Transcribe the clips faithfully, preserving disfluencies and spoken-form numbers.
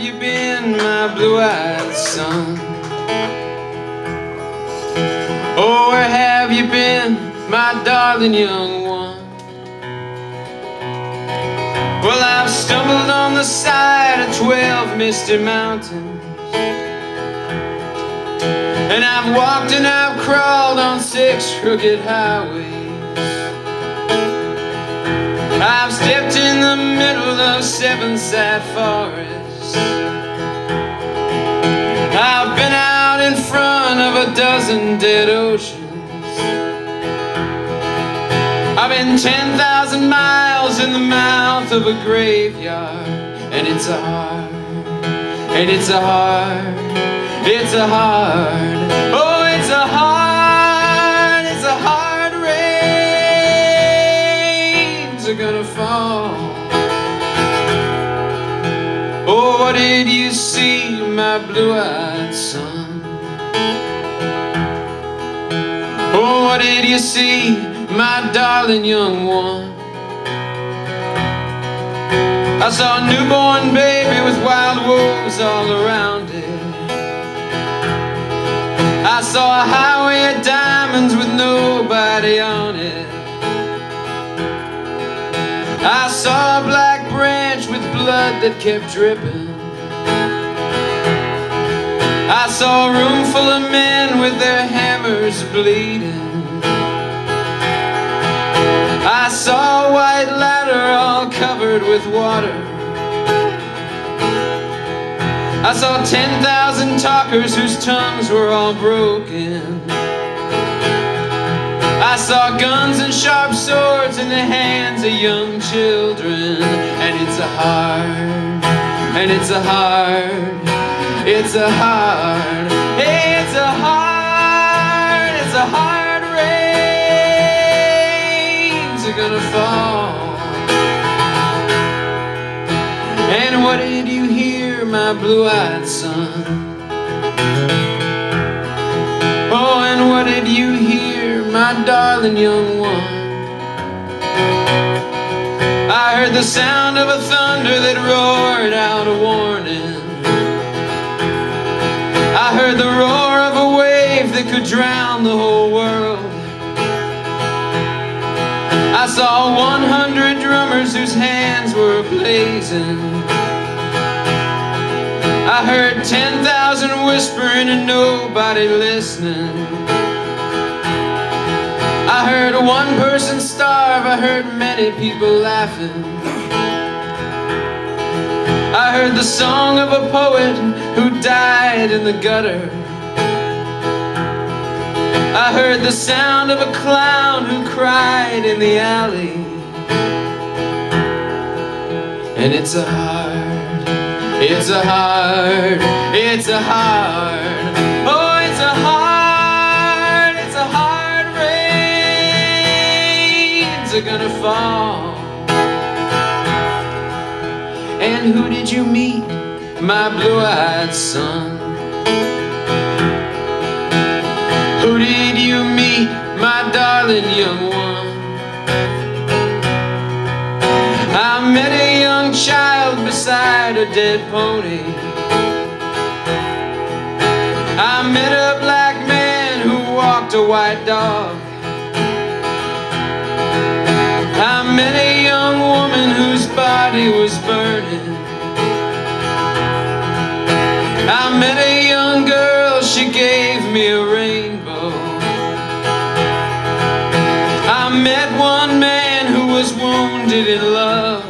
have you been, my blue-eyed son? Oh, where have you been, my darling young one? Well, I've stumbled on the side of twelve misty mountains, and I've walked and I've crawled on six crooked highways. I've stepped in the middle of seven sad forests. I've been out in front of a dozen dead oceans. I've been ten thousand miles in the mouth of a graveyard. And it's a heart, and it's a heart, it's a heart. Oh, it's a heart, it's a heart. Rains are gonna fall. Oh, what did you see, my blue-eyed son? Oh, what did you see, my darling young one? I saw a newborn baby with wild wolves all around it. I saw a highway of diamonds with nobody on it. I saw a black branch with blood that kept dripping. I saw a room full of men with their hammers bleeding. I saw a white ladder all covered with water. I saw ten thousand talkers whose tongues were all broken. I saw guns and sharp swords in the hands of young children. And it's a heart, and it's a heart, it's a heart, it's a heart, it's a heart. Gonna fall. And what did you hear, my blue-eyed son? Oh, and what did you hear, my darling young one? I heard the sound of a thunder that roared out a warning. I heard the roar of a wave that could drown the whole world. I saw one hundred drummers whose hands were blazing. I heard ten thousand whispering and nobody listening. I heard one person starve. I heard many people laughing. I heard the song of a poet who died in the gutter. I heard the sound of a clown who cried in the alley. And it's a heart, it's a heart, it's a heart. Oh, it's a heart, it's a heart. Rains are gonna fall. And who did you meet, my blue-eyed son? Who did you meet, my darling young one? I met a young child beside a dead pony. I met a black man who walked a white dog. I met a young woman whose body was burning. I met a young girl, she gave me a rainbow. I met one man who was wounded in love.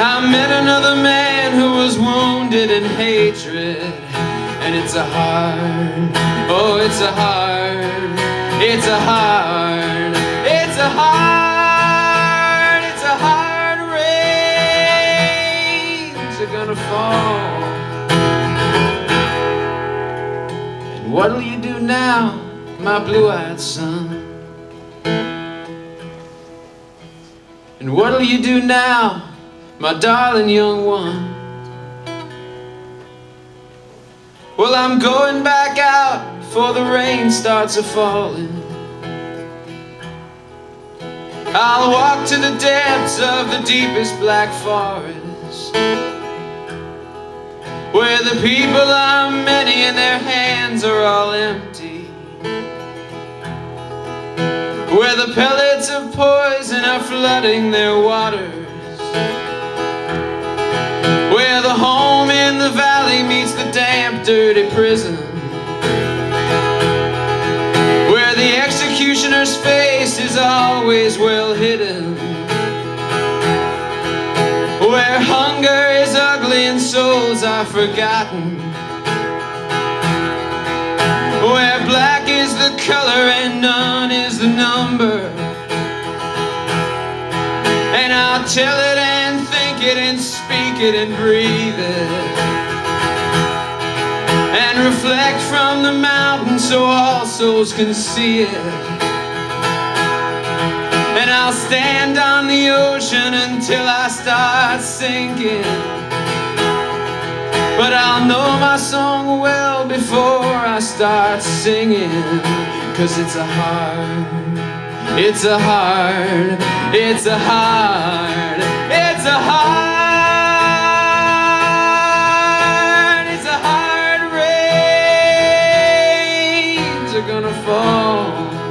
I met another man who was wounded in hatred. And it's a heart, oh, it's a heart, it's a heart, it's a heart. And what'll you do now, my blue-eyed son? And what'll you do now, my darling young one? Well, I'm going back out before the rain starts a-falling. I'll walk to the depths of the deepest black forest. hills, where the people are many and their hands are all empty, where the pellets of poison are flooding their waters, where the home in the valley meets the damp, dirty prison, where the executioner's face is always well hidden, where hunger is ugly and souls are forgotten, where black is the color and none is the number. And I'll tell it and think it and speak it and breathe it, and reflect from the mountain so all souls can see it. And I'll stand on the ocean until I start sinking, but I'll know my song well before I start singing. Cause it's a hard, it's a hard, it's a hard, it's a hard. It's a hard rains are gonna fall